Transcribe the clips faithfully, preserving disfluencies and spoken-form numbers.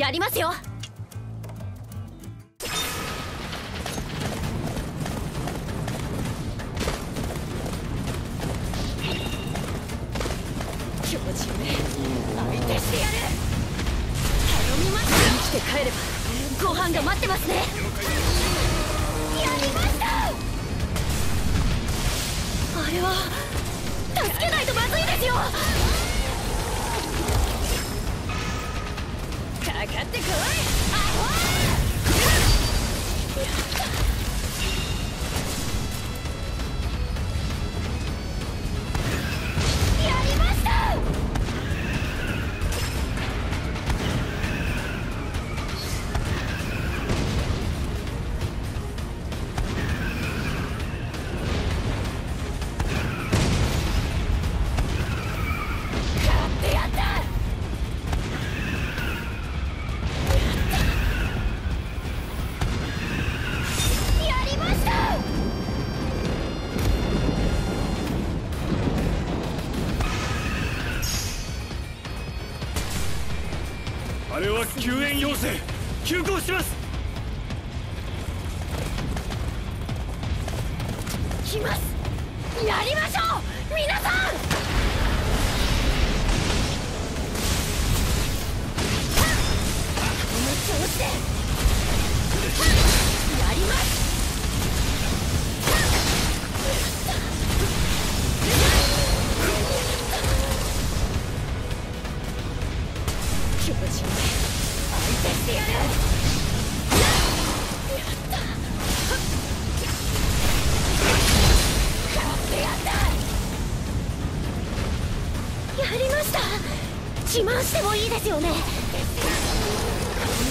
やりますよ。教授め相手してやる。頼みます。生きて帰ればご飯が待ってますね。やりました。あれは助けないとまずいですよ。かかってこい。やりました。勝ってやった。あれは救援要請。急行します。来ます。やりましょう皆さん。この調子でやります。巨人相手してやる。やった勝ってやった。やりました。自慢してもいいですよね。この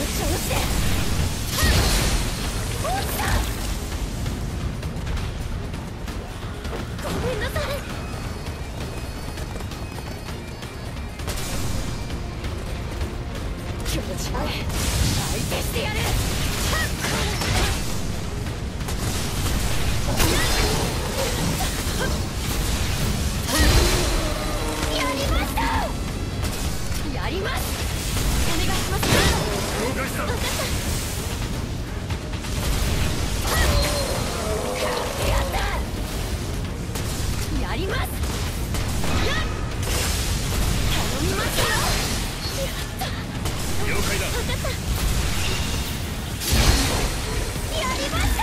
調子で落ちた。ごめんなさい。相手してやる。やりました。やります。お願いします。了解した。分かった。やります。頼みますよ。了解だ。分かった。やりました。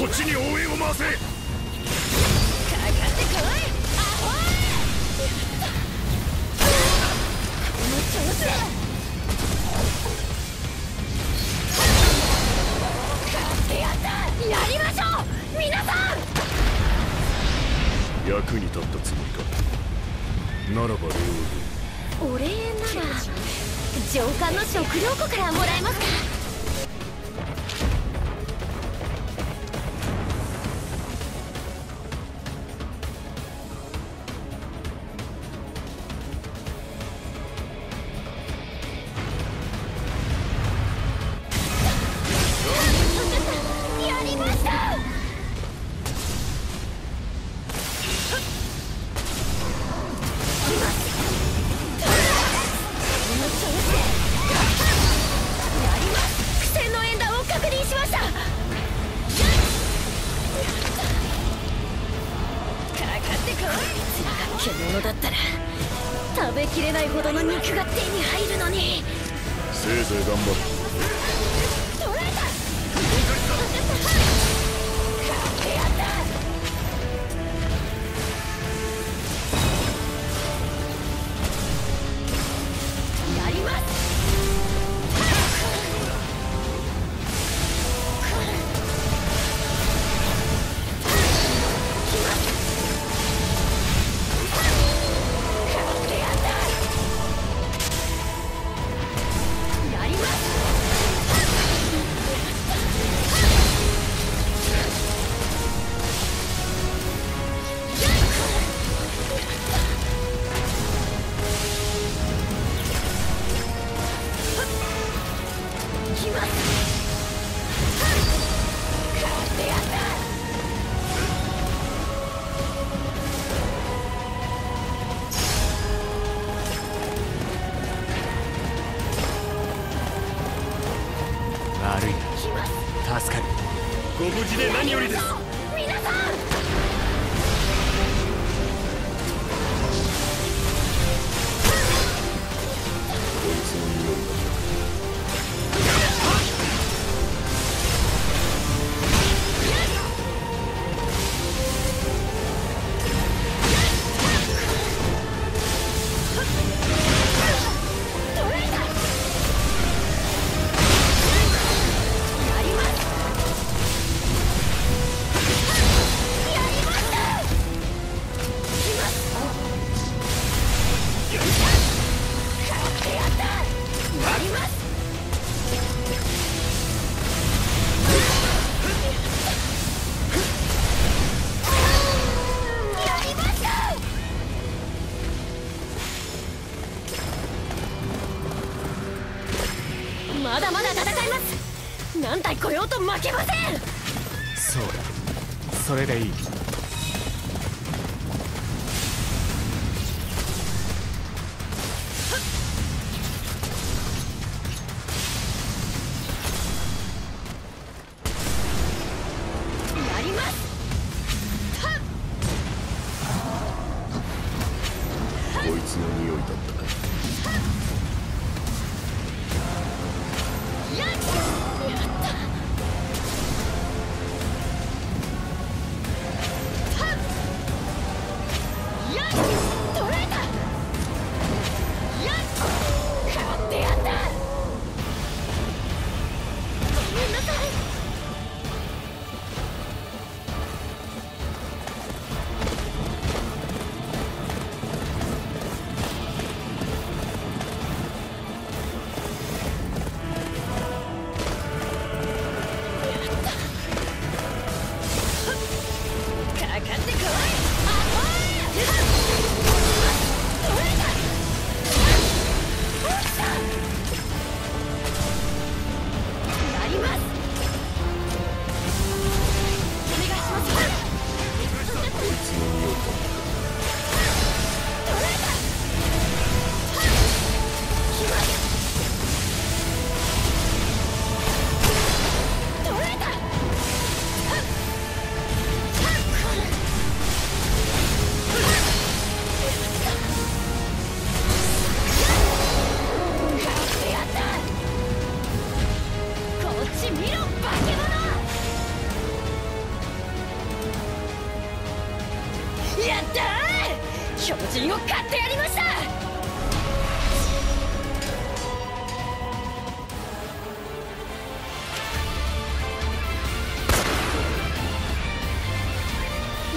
くそ、こっちに応援を回せ。かかってこいアホー。この調子で勝ってやった。やりましょう皆さん。役に立ったつもりか。ならば礼を。お礼なら上官の食糧庫からもらえますか。やりました。獣だったら食べきれないほどの肉が手に入るのに。せいぜい頑張る。捕らえた。勝ってやった。やります。Yes! 助かる。ご無事で何よりです。皆さんこいつの言うようにだ。何体来ようと負けません。そうだ、それでいい。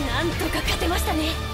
なんとか勝てましたね。